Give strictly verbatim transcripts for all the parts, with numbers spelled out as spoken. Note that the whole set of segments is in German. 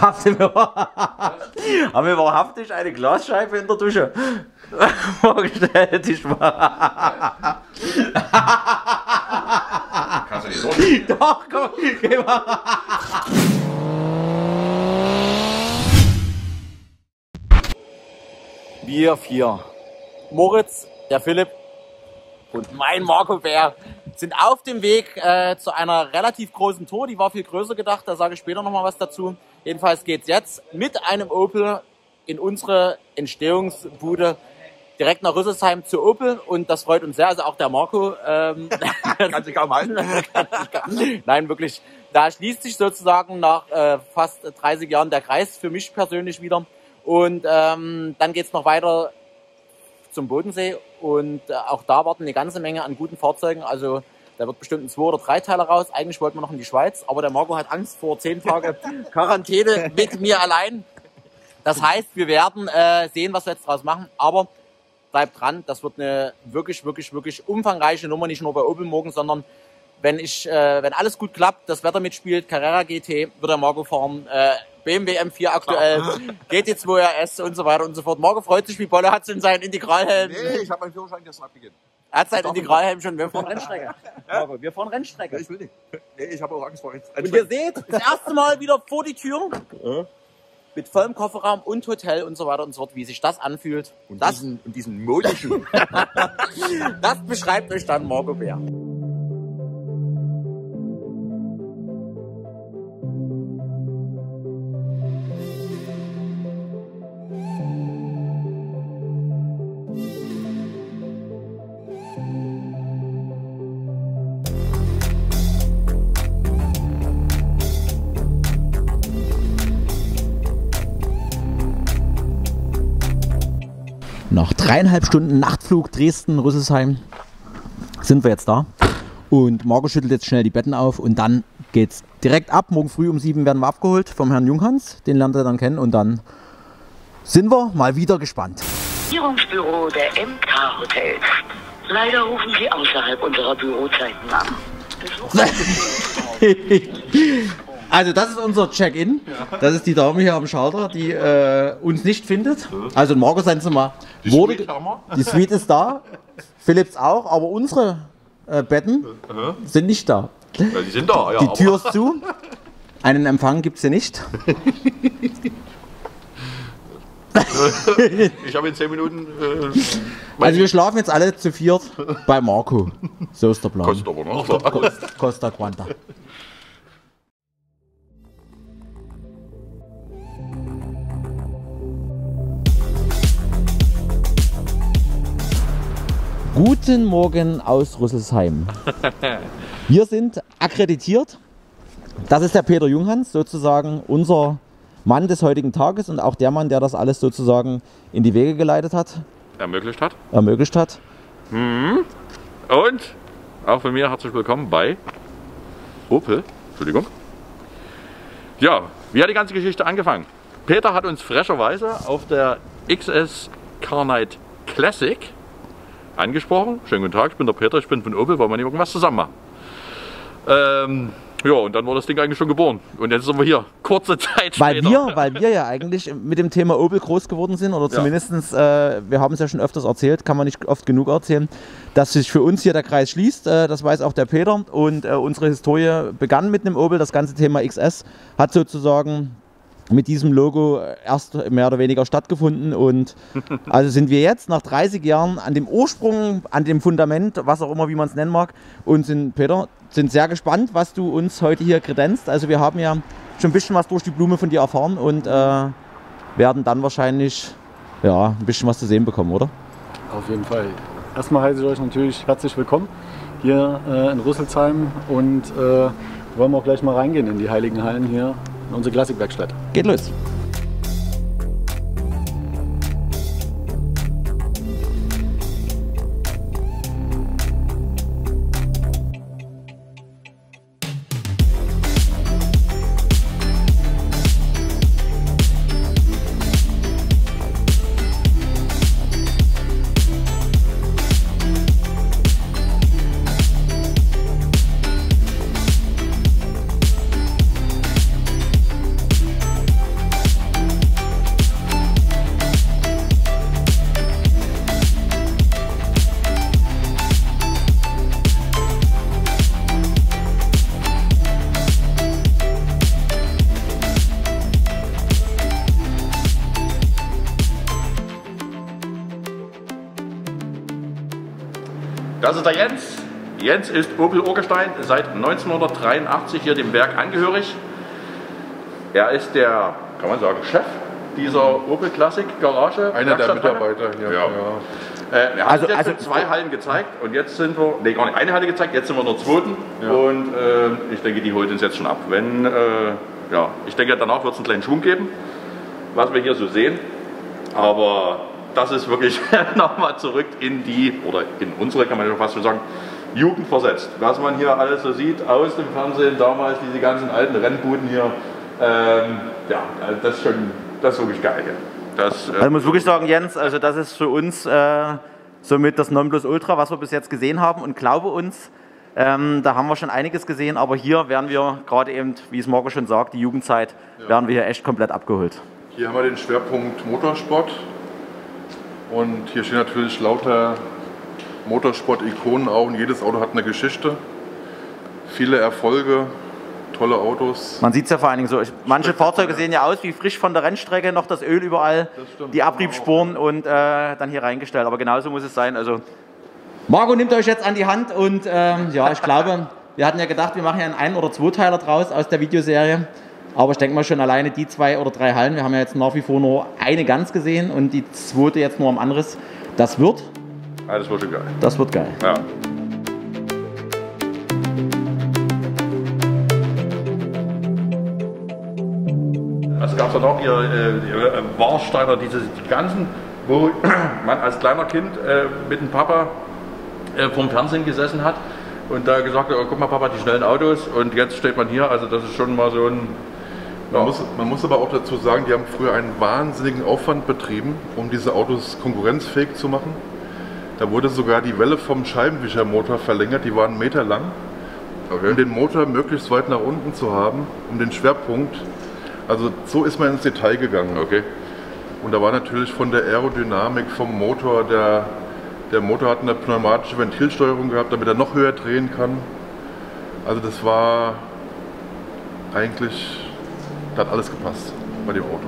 Haben wir wahrhaftig eine Glasscheibe in der Dusche vorgestellt? Ich war. Kannst du die so machen? Doch, komm, geh mal. Wir vier, Moritz, der Philipp und mein Marco Bär, sind auf dem Weg äh, zu einer relativ großen Tour. Die war viel größer gedacht, da sage ich später nochmal was dazu. Jedenfalls geht es jetzt mit einem Opel in unsere Entstehungsbude direkt nach Rüsselsheim zu Opel, und das freut uns sehr, also auch der Marco. Ähm, Kann sich kaum halten. Nein, wirklich, da schließt sich sozusagen nach äh, fast dreißig Jahren der Kreis für mich persönlich wieder. Und ähm, dann geht es noch weiter zum Bodensee, und äh, auch da warten eine ganze Menge an guten Fahrzeugen, also da wird bestimmt ein zwei oder drei Teile raus. Eigentlich wollten wir noch in die Schweiz, aber der Marco hat Angst vor zehn Tagen Quarantäne mit mir allein. Das heißt, wir werden äh, sehen, was wir jetzt draus machen, aber bleibt dran, das wird eine wirklich, wirklich, wirklich umfangreiche Nummer, nicht nur bei Opel morgen, sondern wenn ich, äh, wenn alles gut klappt, das Wetter mitspielt, Carrera G T wird der Marco fahren, äh, B M W M vier aktuell, G T zwei R S und so weiter und so fort. Marco freut sich wie Bolle, hat es in seinen Integralhelm. Nee, ich habe meinen Führerschein gestern abgegeben. Er hat seinen Integralhelm schon, wir fahren Rennstrecke. Marco, wir fahren Rennstrecke. Ja, ich will nicht. Nee, ich habe auch Angst vor Rennstrecke. Und ihr seht, das erste Mal wieder vor die Tür, ja, mit vollem Kofferraum und Hotel und so weiter und so fort, wie sich das anfühlt. Und das, diesen, und diesen Modeschuh. Das beschreibt euch dann Marco Bär. Nach dreieinhalb Stunden Nachtflug Dresden-Rüsselsheim sind wir jetzt da, und Marco schüttelt jetzt schnell die Betten auf und dann geht's direkt ab. Morgen früh um sieben werden wir abgeholt vom Herrn Junghans, den lernt er dann kennen, und dann sind wir mal wieder gespannt. Regierungsbüro der M K-Hotels. Leider rufen Sie außerhalb unserer Bürozeiten an. Also das ist unser Check-in, das ist die Dame hier am Schalter, die äh, uns nicht findet. Also in Marco sein Zimmer wurde, die Suite, die Suite ist da, Philips auch, aber unsere äh, Betten sind nicht da. Ja, die sind da, ja. Die Tür ist zu, einen Empfang gibt es hier nicht. Ich habe in zehn Minuten... Äh, also wir schlafen jetzt alle zu viert bei Marco, so ist der Plan. Kostet aber noch. Costa Quanta. Guten Morgen aus Rüsselsheim. Wir sind akkreditiert. Das ist der Peter Junghans, sozusagen unser Mann des heutigen Tages und auch der Mann, der das alles sozusagen in die Wege geleitet hat. Ermöglicht hat. Ermöglicht hat. Mhm. Und auch von mir herzlich willkommen bei Opel. Entschuldigung. Ja, wie hat die ganze Geschichte angefangen? Peter hat uns frecherweise auf der X S Car Night Classic angesprochen. Schönen guten Tag, ich bin der Peter, ich bin von Opel, wollen wir nicht irgendwas zusammen machen? Ähm, ja, und dann war das Ding eigentlich schon geboren. Und jetzt sind wir hier, kurze Zeit weil später. Wir, weil wir ja eigentlich mit dem Thema Opel groß geworden sind, oder zumindest, ja. äh, wir haben es ja schon öfters erzählt, kann man nicht oft genug erzählen, dass sich für uns hier der Kreis schließt, äh, das weiß auch der Peter. Und äh, unsere Historie begann mit einem Opel, das ganze Thema X S hat sozusagen mit diesem Logo erst mehr oder weniger stattgefunden, und also sind wir jetzt nach dreißig Jahren an dem Ursprung, an dem Fundament, was auch immer, wie man es nennen mag, und sind, Peter, sind sehr gespannt, was du uns heute hier kredenzt. Also wir haben ja schon ein bisschen was durch die Blume von dir erfahren und äh, werden dann wahrscheinlich ja, ein bisschen was zu sehen bekommen, oder? Auf jeden Fall. Erstmal heiße ich euch natürlich herzlich willkommen hier äh, in Rüsselsheim, und äh, wollen wir auch gleich mal reingehen in die heiligen Hallen hier. In unsere Klassikwerkstatt. Geht los! Das ist der Jens. Jens ist Opel Urgestein, seit neunzehnhundertdreiundachtzig hier dem Werk angehörig. Er ist der, kann man sagen, Chef dieser Opel Classic Garage. Einer der Mitarbeiter hier. Ja. Ja. Äh, wir haben also, jetzt also zwei Hallen gezeigt und jetzt sind wir, nee, gar nicht eine Halle gezeigt, jetzt sind wir in der zweiten. Ja. Und äh, ich denke, die holt uns jetzt schon ab. Wenn, äh, ja, ich denke, danach wird es einen kleinen Schwung geben, was wir hier so sehen. Aber das ist wirklich nochmal zurück in die, oder in unsere, kann man ja fast schon sagen, Jugend versetzt. Was man hier alles so sieht aus dem Fernsehen damals, diese ganzen alten Rennbuden hier, ähm, ja, das ist schon, das ist wirklich geil hier. Das, äh, also ich muss wirklich sagen, Jens, also das ist für uns äh, somit das Nonplusultra, was wir bis jetzt gesehen haben, und glaube uns, ähm, da haben wir schon einiges gesehen, aber hier werden wir gerade eben, wie es Marco schon sagt, die Jugendzeit, ja, werden wir hier echt komplett abgeholt. Hier haben wir den Schwerpunkt Motorsport und hier stehen natürlich lauter Motorsport-Ikonen auch, und jedes Auto hat eine Geschichte, viele Erfolge, tolle Autos. Man sieht es ja vor allen Dingen so, ich, manche Fahrzeuge sehen ja aus wie frisch von der Rennstrecke, noch das Öl überall, das stimmt, die Abriebsspuren und äh, dann hier reingestellt, aber genauso muss es sein. Also Marco nimmt euch jetzt an die Hand und ähm, ja, ich glaube, wir hatten ja gedacht, wir machen ja einen Ein- oder Zweiteiler draus aus der Videoserie, aber ich denke mal schon alleine die zwei oder drei Hallen, wir haben ja jetzt nach wie vor nur eine ganz gesehen und die zweite jetzt nur am Anriss, das wird... Ah, das wird schon geil. Das wird geil. Ja. Es gab dann auch hier äh, die Warsteiner, diese die ganzen, wo man als kleiner Kind äh, mit dem Papa äh, vorm Fernsehen gesessen hat und da gesagt hat, oh, guck mal Papa, die schnellen Autos, und jetzt steht man hier, also das ist schon mal so ein... Man, ja. muss, man muss aber auch dazu sagen, die haben früher einen wahnsinnigen Aufwand betrieben, um diese Autos konkurrenzfähig zu machen. Da wurde sogar die Welle vom Scheibenwischermotor verlängert, die waren einen Meter lang, okay, um den Motor möglichst weit nach unten zu haben, um den Schwerpunkt. Also so ist man ins Detail gegangen. Okay. Und da war natürlich von der Aerodynamik, vom Motor, der, der Motor hat eine pneumatische Ventilsteuerung gehabt, damit er noch höher drehen kann. Also das war eigentlich, da hat alles gepasst bei dem Auto.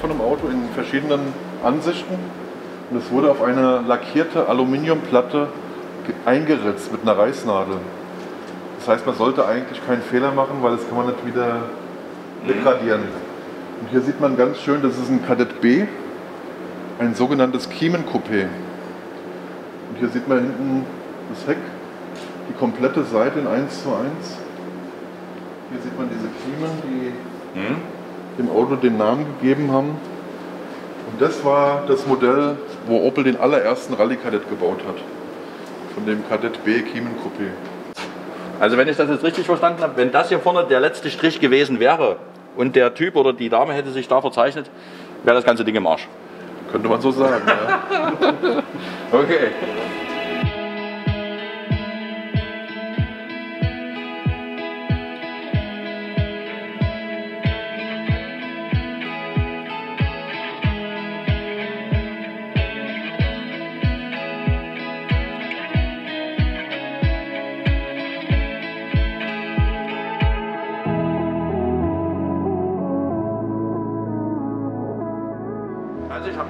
Von dem Auto in verschiedenen Ansichten, und es wurde auf eine lackierte Aluminiumplatte eingeritzt mit einer Reißnadel. Das heißt, man sollte eigentlich keinen Fehler machen, weil das kann man nicht wieder degradieren. Und hier sieht man ganz schön, das ist ein Kadett B, ein sogenanntes Kiemen-Coupé. Und hier sieht man hinten das Heck, die komplette Seite in eins zu eins. Hier sieht man diese Kiemen, die... Mhm. dem Auto den Namen gegeben haben, und das war das Modell, wo Opel den allerersten Rallye-Kadett gebaut hat, von dem Kadett B Kiemen Coupé. Also wenn ich das jetzt richtig verstanden habe, wenn das hier vorne der letzte Strich gewesen wäre und der Typ oder die Dame hätte sich da verzeichnet, wäre das ganze Ding im Arsch. Könnte man so sagen, ja. Okay.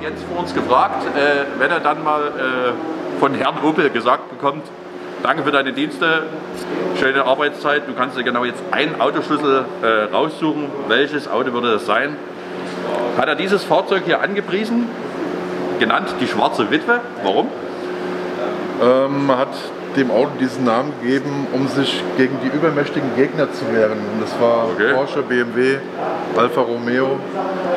Jens vor uns gefragt, äh, wenn er dann mal äh, von Herrn Opel gesagt bekommt, danke für deine Dienste, schöne Arbeitszeit, du kannst dir genau jetzt einen Autoschlüssel äh, raussuchen, welches Auto würde das sein? Hat er dieses Fahrzeug hier angepriesen, genannt die Schwarze Witwe. Warum? Ähm, man hat dem Auto diesen Namen gegeben, um sich gegen die übermächtigen Gegner zu wehren. Und das war okay. Porsche, B M W, Alfa Romeo.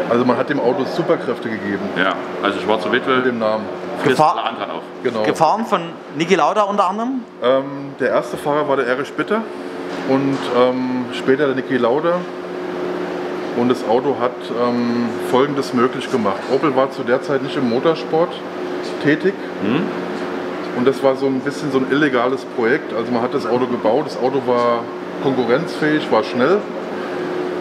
Also man hat dem Auto Superkräfte gegeben. Ja, also Schwarze Witwe mit dem Namen. Gefahr auf. Genau. Gefahren von Niki Lauda unter anderem? Ähm, der erste Fahrer war der Erich Bitter. und ähm, später der Niki Lauda. Und das Auto hat ähm, Folgendes möglich gemacht. Opel war zu der Zeit nicht im Motorsport tätig. Hm? Und das war so ein bisschen so ein illegales Projekt. Also man hat das Auto gebaut, das Auto war konkurrenzfähig, war schnell.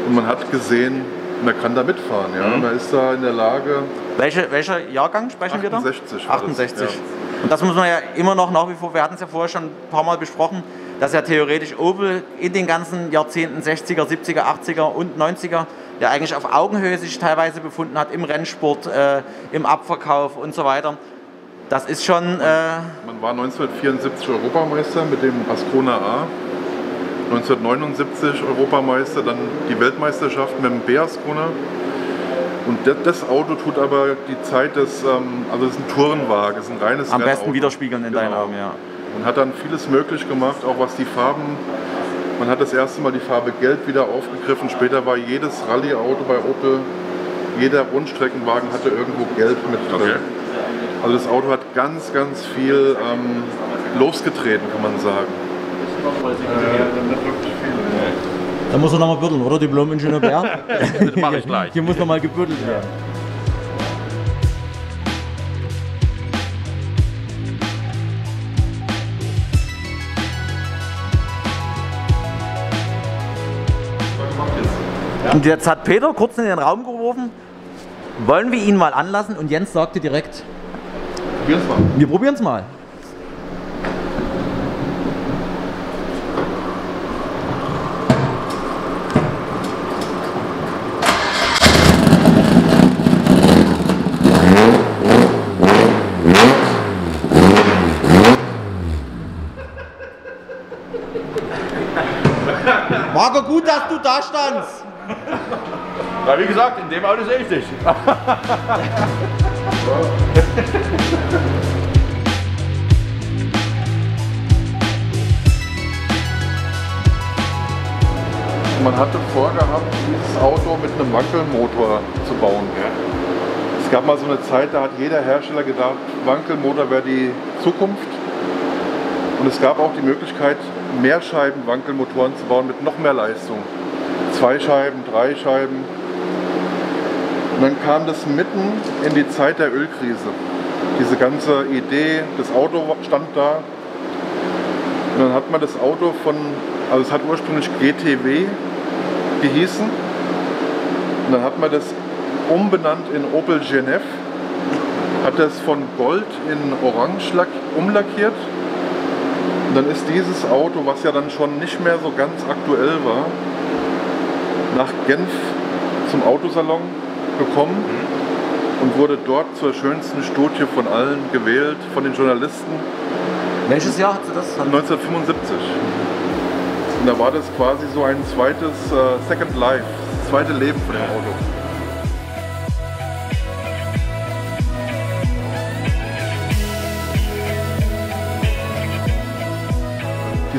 Und man hat gesehen, man kann da mitfahren. Ja? Mhm. Man ist da in der Lage... Welche, welcher Jahrgang sprechen wir da? achtundsechzig. achtundsechzig. Das, ja. Und das muss man ja immer noch nach wie vor, wir hatten es ja vorher schon ein paar Mal besprochen, dass ja theoretisch Opel in den ganzen Jahrzehnten sechziger, siebziger, achtziger und neunziger der eigentlich auf Augenhöhe sich teilweise befunden hat, im Rennsport, äh, im Abverkauf und so weiter. Das ist schon... Äh man war neunzehnhundertvierundsiebzig Europameister mit dem Ascona A. neunzehnhundertneunundsiebzig Europameister, dann die Weltmeisterschaft mit dem Bärskunde. Und das, das Auto tut aber die Zeit des, also es ist ein Tourenwagen, es ist ein reines Am Rennauto. Besten widerspiegeln in genau. deinen Augen, ja. Und hat dann vieles möglich gemacht, auch was die Farben, man hat das erste Mal die Farbe Gelb wieder aufgegriffen, später war jedes Rallye-Auto bei Opel, jeder Rundstreckenwagen hatte irgendwo Gelb mit drin. Okay. Also das Auto hat ganz, ganz viel ähm, losgetreten, kann man sagen. Da muss er nochmal bürdeln, oder? Diplom-Ingenieur Bär? Das mache ich gleich. Hier muss nochmal gebürdelt werden. Und jetzt hat Peter kurz in den Raum geworfen, wollen wir ihn mal anlassen, und Jens sagte direkt: Probieren's mal. Wir probieren es mal. Marco, gut, dass du da standst. Ja, wie gesagt, in dem Auto sehe ich dich. Man hatte vorgehabt, dieses Auto mit einem Wankelmotor zu bauen. Es gab mal so eine Zeit, da hat jeder Hersteller gedacht, Wankelmotor wäre die Zukunft. Und es gab auch die Möglichkeit, Mehrscheiben-Wankelmotoren zu bauen mit noch mehr Leistung. Zwei Scheiben, drei Scheiben. Und dann kam das mitten in die Zeit der Ölkrise. Diese ganze Idee, das Auto stand da. Und dann hat man das Auto von, also es hat ursprünglich G T W gehießen. Und dann hat man das umbenannt in Opel Genève. Hat das von Gold in Orange umlackiert. Und dann ist dieses Auto, was ja dann schon nicht mehr so ganz aktuell war, nach Genf zum Autosalon gekommen und wurde dort zur schönsten Studie von allen gewählt, von den Journalisten. Welches Jahr hat sie das? neunzehnhundertfünfundsiebzig. Und da war das quasi so ein zweites äh, Second Life, das zweite Leben von dem Auto.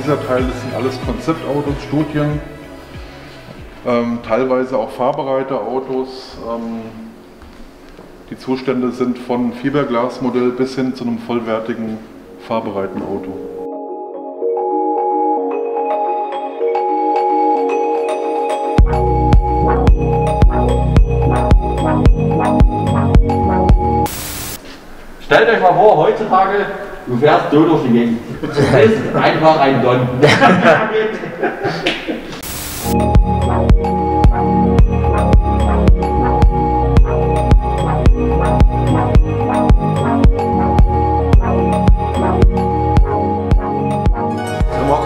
Dieser Teil, das sind alles Konzeptautos, Studien, ähm, teilweise auch Fahrbereiterautos. Ähm, die Zustände sind von Fiberglasmodell bis hin zu einem vollwertigen fahrbereiten Auto. Stellt euch mal vor, heutzutage, du fährst so durch die Gegend. Du bist einfach ein Don.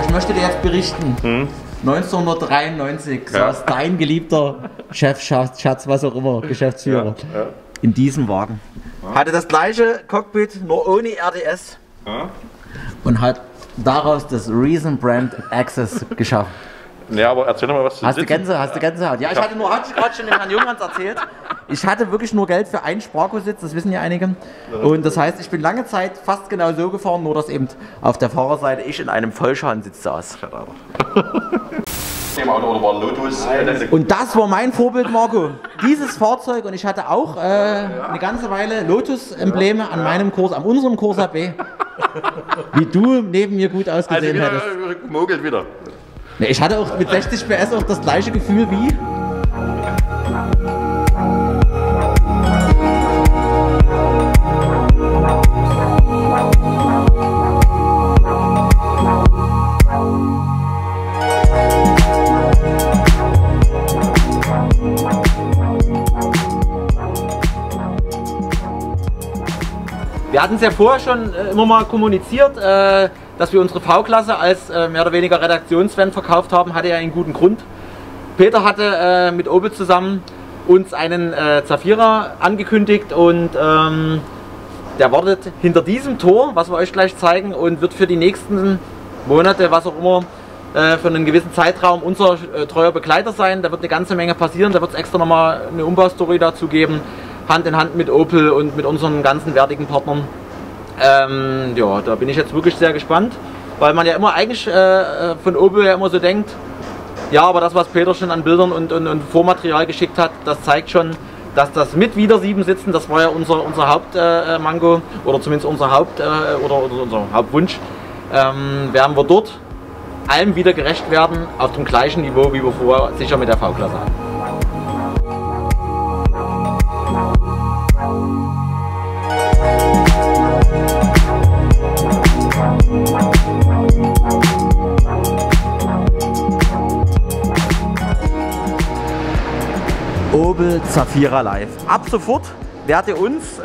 Ich möchte dir jetzt berichten. Hm? neunzehnhundertdreiundneunzig saß ja. dein geliebter Chef, Schatz, was auch immer, Geschäftsführer, ja, ja. in diesem Wagen. Ja. Hatte das gleiche Cockpit, nur ohne R D S. Ja. Und hat daraus das Reason Brand Access geschaffen. Ja, aber erzähl doch mal, was du hast. Sitzen. Du Gänse, hast du Gänsehaut? Ja, ich hatte nur, hatte ich gerade schon dem Herrn Junghans erzählt. Ich hatte wirklich nur Geld für einen Sparkositz, das wissen ja einige. Und das heißt, ich bin lange Zeit fast genau so gefahren, nur dass eben auf der Fahrerseite ich in einem Vollschansitz saß. Und das war mein Vorbild, Marco. Dieses Fahrzeug, und ich hatte auch äh, eine ganze Weile Lotus-Embleme an meinem Kurs, an unserem Corsa B. Wie du neben mir gut ausgesehen also wieder, hättest. Mogelt wieder. Ich hatte auch mit sechzig PS auch das gleiche Gefühl wie... Wir hatten es ja vorher schon immer mal kommuniziert, dass wir unsere V-Klasse als mehr oder weniger Redaktionsvan verkauft haben, hatte ja einen guten Grund. Peter hatte mit Opel zusammen uns einen Zafira angekündigt und der wartet hinter diesem Tor, was wir euch gleich zeigen, und wird für die nächsten Monate, was auch immer, für einen gewissen Zeitraum unser treuer Begleiter sein. Da wird eine ganze Menge passieren, da wird es extra nochmal eine Umbaustory dazu geben. Hand in Hand mit Opel und mit unseren ganzen wertigen Partnern. Ähm, ja, da bin ich jetzt wirklich sehr gespannt, weil man ja immer eigentlich äh, von Opel ja immer so denkt, ja, aber das, was Peter schon an Bildern und, und, und Vormaterial geschickt hat, das zeigt schon, dass das mit wieder sieben sitzen, das war ja unser, unser Hauptmango äh, oder zumindest unser Haupt äh, oder, oder unser Hauptwunsch, ähm, werden wir dort allem wieder gerecht werden, auf dem gleichen Niveau, wie wir vorher sicher mit der V-Klasse hatten. Opel Zafira Life. Ab sofort werdet ihr uns, äh,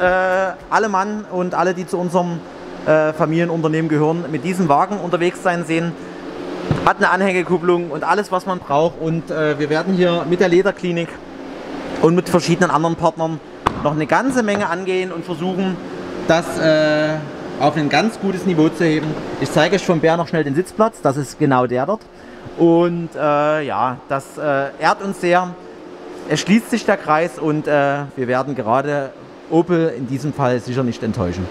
alle Mann und alle, die zu unserem äh, Familienunternehmen gehören, mit diesem Wagen unterwegs sein sehen. Hat eine Anhängekupplung und alles, was man braucht. Und äh, wir werden hier mit der Lederklinik und mit verschiedenen anderen Partnern noch eine ganze Menge angehen und versuchen, das äh, auf ein ganz gutes Niveau zu heben. Ich zeige euch vom Bär noch schnell den Sitzplatz. Das ist genau der dort. Und äh, ja, das äh, ehrt uns sehr. Es schließt sich der Kreis und äh, wir werden gerade Opel in diesem Fall sicher nicht enttäuschen.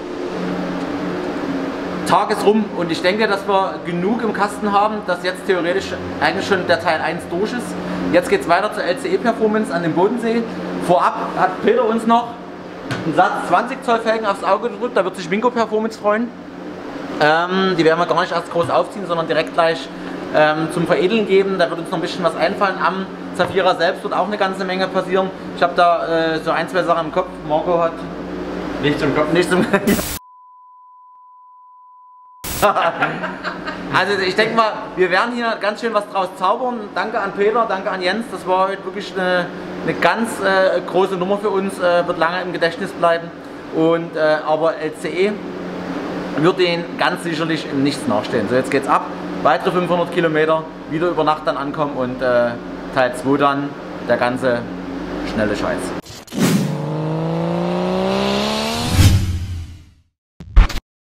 Tag ist rum und ich denke, dass wir genug im Kasten haben, dass jetzt theoretisch eigentlich schon der Teil eins durch ist. Jetzt geht es weiter zur L C E Performance an dem Bodensee. Vorab hat Peter uns noch einen Satz zwanzig Zoll Felgen aufs Auge gedrückt, da wird sich Minko Performance freuen. Ähm, die werden wir gar nicht erst groß aufziehen, sondern direkt gleich ähm, zum Veredeln geben. Da wird uns noch ein bisschen was einfallen. Am Zafira selbst wird auch eine ganze Menge passieren. Ich habe da äh, so ein, zwei Sachen im Kopf. Marco hat nichts im Kopf. Nichts im Also ich denke mal, wir werden hier ganz schön was draus zaubern. Danke an Peter, danke an Jens. Das war heute wirklich eine, eine ganz äh, große Nummer für uns. Äh, wird lange im Gedächtnis bleiben. Und, äh, aber L C E wird denen ganz sicherlich im Nichts nachstehen. So, jetzt geht's ab. Weitere fünfhundert Kilometer, wieder über Nacht dann ankommen und... Äh, Teil zwei dann, der ganze schnelle Scheiß.